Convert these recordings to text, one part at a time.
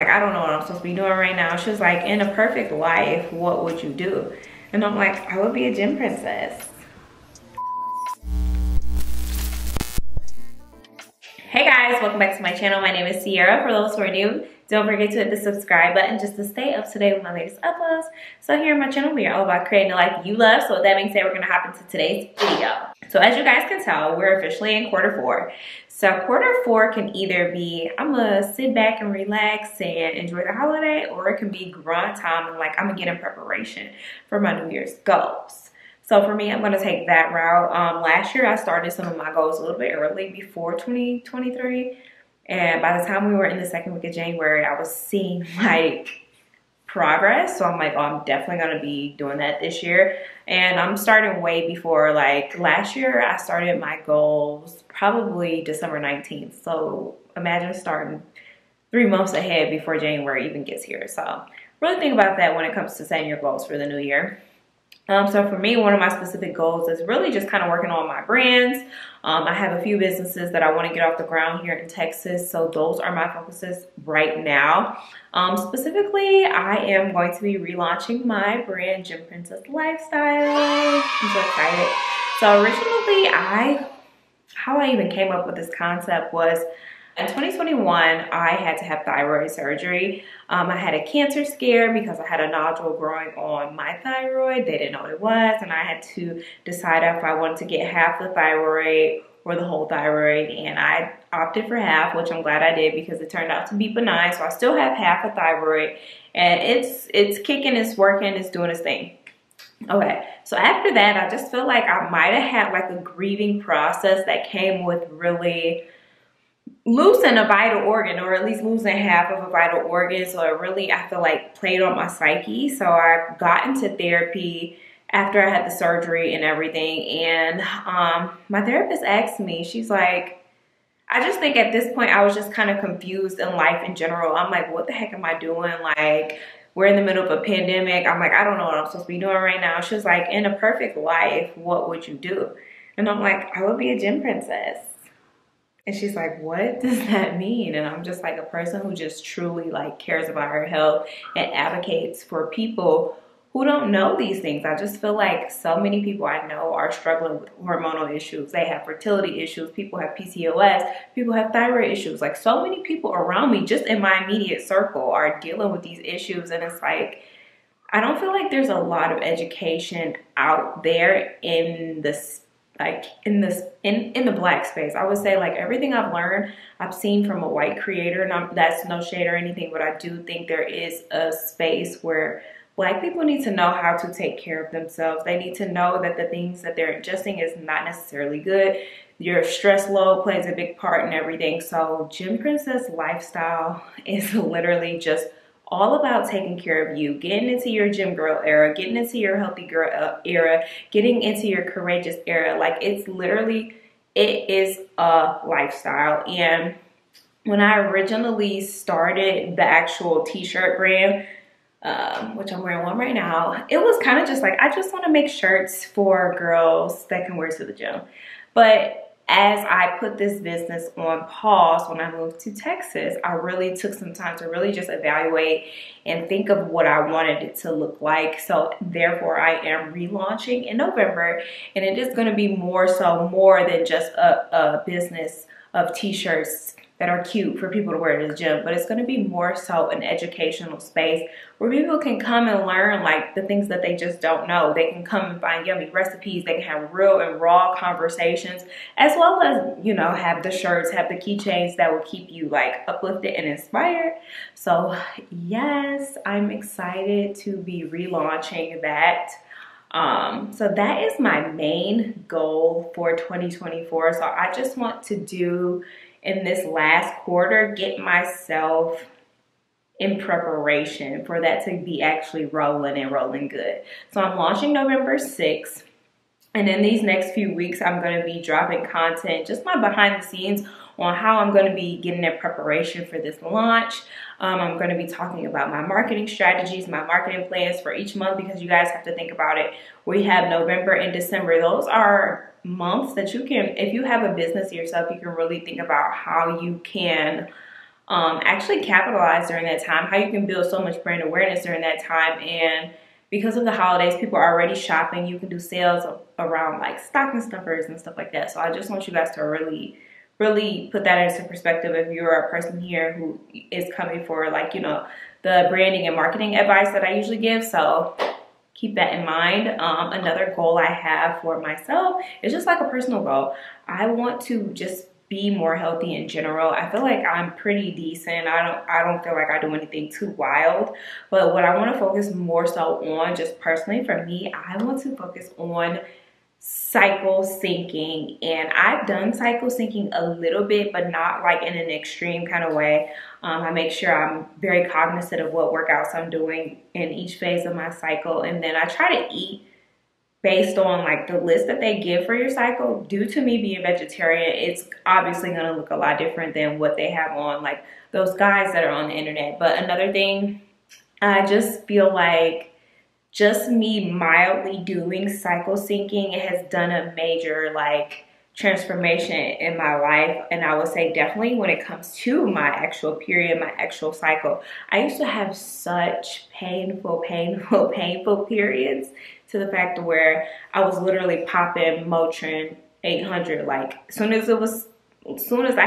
Like, I don't know what I'm supposed to be doing right now. She was like, in a perfect life, what would you do? And I'm like, I would be a gym princess. Hey guys, welcome back to my channel. My name is Sierra. For those who are new, don't forget to hit the subscribe button just to stay up to date with my latest uploads. So here on my channel, we are all about creating a life you love. So with that being said, we're gonna hop into today's video. So as you guys can tell, we're officially in quarter 4. So quarter 4 can either be, I'm gonna sit back and relax and enjoy the holiday, or it can be grind time and like, I'm gonna get in preparation for my New Year's goals. So for me, I'm gonna take that route. Last year, I started some of my goals a little bit early before 2023. And by the time we were in the second week of January, I was seeing like progress. So I'm like, oh, I'm definitely gonna be doing that this year. And I'm starting way before, like last year, I started my goals probably December 19th. So imagine starting 3 months ahead before January even gets here. So really think about that when it comes to setting your goals for the new year. So for me, one of my specific goals is really just kind of working on my brands. I have a few businesses that I want to get off the ground here in Texas. So those are my focuses right now. Specifically, I am going to be relaunching my brand, Gym Princess Lifestyle. I'm so excited. So originally, how I even came up with this concept was, in 2021, I had to have thyroid surgery. I had a cancer scare because I had a nodule growing on my thyroid. They didn't know what it was, and I had to decide if I wanted to get half the thyroid or the whole thyroid, and I opted for half, which I'm glad I did because it turned out to be benign, so I still have half a thyroid, and it's kicking, it's working, it's doing its thing. Okay, so after that, I just feel like I might have had like a grieving process that came with really losing a vital organ, or at least losing half of a vital organ. So it really, I feel like, played on my psyche. So I got into therapy after I had the surgery and everything. And my therapist asked me, she's like, I just think at this point I was just kind of confused in life in general. I'm like, what the heck am I doing? Like, we're in the middle of a pandemic. I'm like, I don't know what I'm supposed to be doing right now. She was like, in a perfect life, what would you do? And I'm like, I would be a gym princess. And she's like, what does that mean? And I'm just like, a person who just truly like cares about her health and advocates for people who don't know these things. I just feel like so many people I know are struggling with hormonal issues. They have fertility issues. People have PCOS. People have thyroid issues. Like, so many people around me, just in my immediate circle, are dealing with these issues. And it's like, I don't feel like there's a lot of education out there in the space. Like in the black space, I would say, like, everything I've learned, I've seen from a white creator, and that's no shade or anything, but I do think there is a space where black people need to know how to take care of themselves. They need to know that the things that they're ingesting is not necessarily good. Your stress load plays a big part in everything. So Gym Princess Lifestyle is literally just all about taking care of you, getting into your gym girl era, getting into your healthy girl era, getting into your courageous era. Like, it's literally, it is a lifestyle. And when I originally started the actual t-shirt brand, which I'm wearing one right now, it was kind of just like, I just want to make shirts for girls that can wear to the gym. But as I put this business on pause when I moved to Texas, I really took some time to really just evaluate and think of what I wanted it to look like. So therefore, I am relaunching in November, and it is going to be more than just a business of t-shirts that are cute for people to wear to the gym, but it's going to be more so an educational space where people can come and learn, like, the things that they just don't know. They can come and find yummy recipes. They can have real and raw conversations, as well as, you know, have the shirts, have the keychains that will keep you like uplifted and inspired. So yes, I'm excited to be relaunching that. So that is my main goal for 2024. So I just want to do, in this last quarter, get myself in preparation for that to be actually rolling and rolling good. So I'm launching November 6th. And in these next few weeks, I'm going to be dropping content, just my behind the scenes on how I'm going to be getting in preparation for this launch. I'm going to be talking about my marketing strategies, my marketing plans for each month, because you guys have to think about it. We have November and December. Those are months that you can, if you have a business yourself, you can really think about how you can actually capitalize during that time, how you can build so much brand awareness during that time. And because of the holidays, people are already shopping. You can do sales around like stocking stuffers and stuff like that. So I just want you guys to really put that into perspective if you're a person here who is coming for, like, you know, the branding and marketing advice that I usually give. So keep that in mind. Another goal I have for myself is just like a personal goal. I want to just be more healthy in general. I feel like I'm pretty decent. I don't feel like I do anything too wild. But what I want to focus more so on, just personally for me, I want to focus on cycle syncing. And I've done cycle syncing a little bit, but not like in an extreme kind of way. I make sure I'm very cognizant of what workouts I'm doing in each phase of my cycle. And then I try to eat based on like the list that they give for your cycle. Due to me being vegetarian, it's obviously going to look a lot different than what they have on like those guys that are on the internet. But another thing, I just feel like just me mildly doing cycle syncing, it has done a major like transformation in my life. And I would say definitely when it comes to my actual period, my actual cycle, I used to have such painful periods, to the fact where I was literally popping Motrin 800. Like as soon as I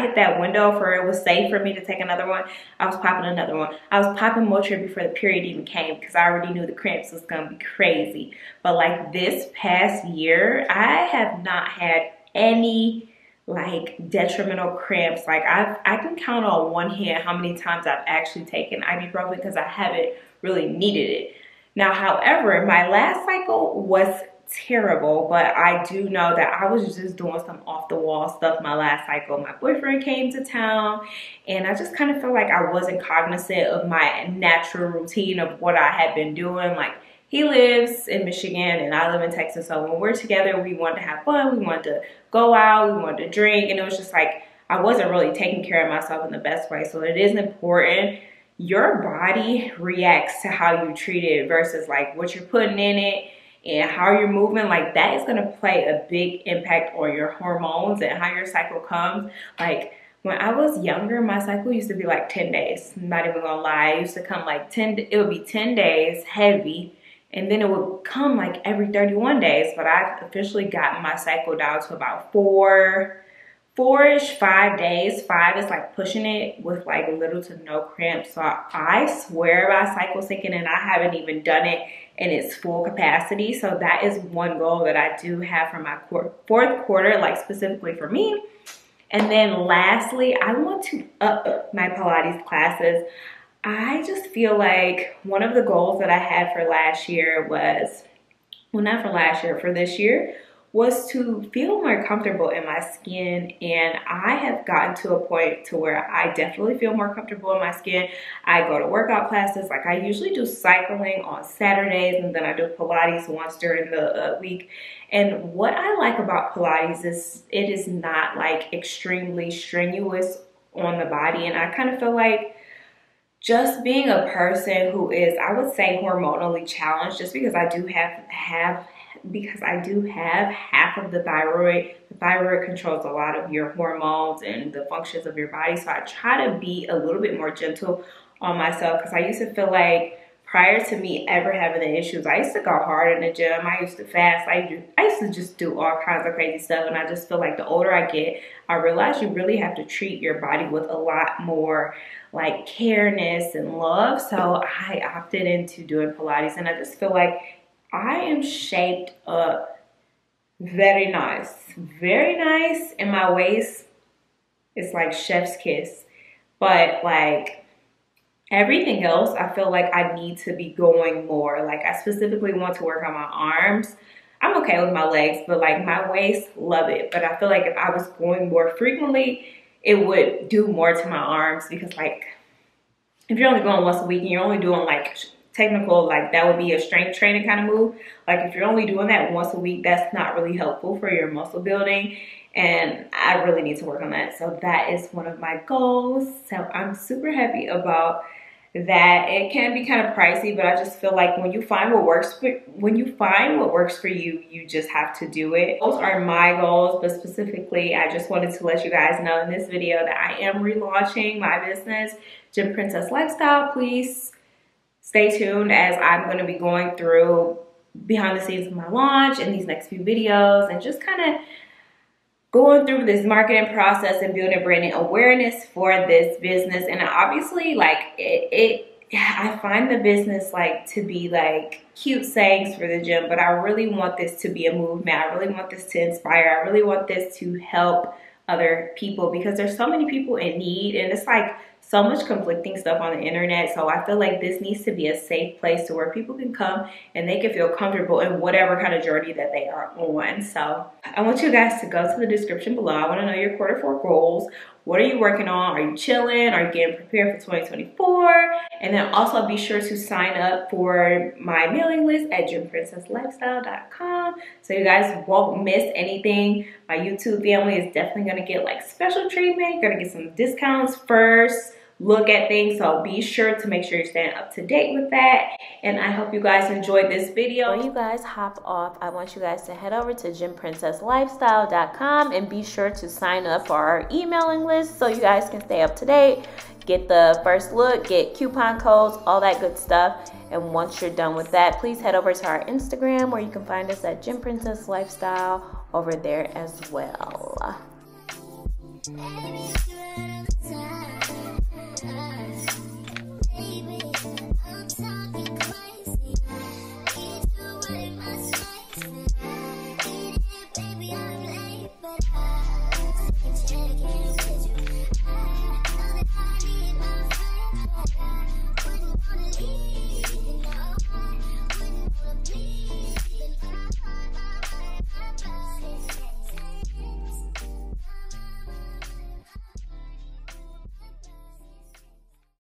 hit that window for it was safe for me to take another one, I was popping another one. I was popping Motrin before the period even came because I already knew the cramps was gonna be crazy. But like this past year, I have not had any like detrimental cramps. Like I can count on one hand how many times I've actually taken ibuprofen because I haven't really needed it. Now, however, my last cycle was terrible, but I do know that I was just doing some off-the-wall stuff my last cycle. My boyfriend came to town, and I just kind of felt like I wasn't cognizant of my natural routine of what I had been doing. Like, he lives in Michigan, and I live in Texas, so when we're together, we wanted to have fun, we wanted to go out, we wanted to drink, and it was just like I wasn't really taking care of myself in the best way. So it is important. Your body reacts to how you treat it versus like what you're putting in it and how you're moving. Like that is going to play a big impact on your hormones and how your cycle comes. Like when I was younger, my cycle used to be like 10 days. I'm not even gonna lie. It used to come like 10, it would be 10 days heavy, and then it would come like every 31 days. But I've officially gotten my cycle down to about four-ish, 5 days. Five is like pushing it, with like little to no cramps. So I swear by cycle syncing, and I haven't even done it in its full capacity. So that is one goal that I do have for my fourth quarter, like specifically for me. And then lastly, I want to up my Pilates classes. I just feel like one of the goals that I had for last year was, well, not for last year, for this year, was to feel more comfortable in my skin. And I have gotten to a point to where I definitely feel more comfortable in my skin. I go to workout classes. Like I usually do cycling on Saturdays, and then I do Pilates once during the week. And what I like about Pilates is it is not like extremely strenuous on the body. And I kind of feel like just being a person who is, I would say, hormonally challenged, just because I do have half of the thyroid. The thyroid controls a lot of your hormones and the functions of your body. So I try to be a little bit more gentle on myself, because I used to feel like prior to me ever having the issues, I used to go hard in the gym. I used to fast. I used to just do all kinds of crazy stuff. And I just feel like the older I get, I realize you really have to treat your body with a lot more like careness and love. So I opted into doing Pilates, and I just feel like I am shaped up very nice, and my waist is like chef's kiss. But like everything else, I feel like I need to be going more. Like I specifically want to work on my arms. I'm okay with my legs, but like my waist, love it. But I feel like if I was going more frequently, it would do more to my arms, because like if you're only going once a week and you're only doing like technical, like that would be a strength training kind of move. Like if you're only doing that once a week, that's not really helpful for your muscle building, and I really need to work on that. So that is one of my goals. So I'm super happy about that it can be kind of pricey, but I just feel like when you find what works for you, you just have to do it. Those are my goals, but specifically, I just wanted to let you guys know in this video that I am relaunching my business, Gym Princess Lifestyle. Please stay tuned as I'm going to be going through behind the scenes of my launch in these next few videos and just kind of going through this marketing process and building branding awareness for this business. And obviously, like, I find the business like to be like cute sayings for the gym, but I really want this to be a movement. I really want this to inspire. I really want this to help other people, because there's so many people in need, and it's like so much conflicting stuff on the internet. So I feel like this needs to be a safe place to where people can come and they can feel comfortable in whatever kind of journey that they are on. So I want you guys to go to the description below. I want to know your Q4 goals. What are you working on? Are you chilling? Are you getting prepared for 2024? And then also be sure to sign up for my mailing list at gymprincesslifestyle.com so you guys won't miss anything. My YouTube family is definitely going to get like special treatment. You're going to get some discounts, first look at things, so be sure to make sure you're staying up to date with that. And I hope you guys enjoyed this video. When you guys hop off, I want you guys to head over to gymprincesslifestyle.com and be sure to sign up for our emailing list so you guys can stay up to date, get the first look, get coupon codes, all that good stuff. And once you're done with that, please head over to our Instagram where you can find us at Gym Princess Lifestyle over there as well.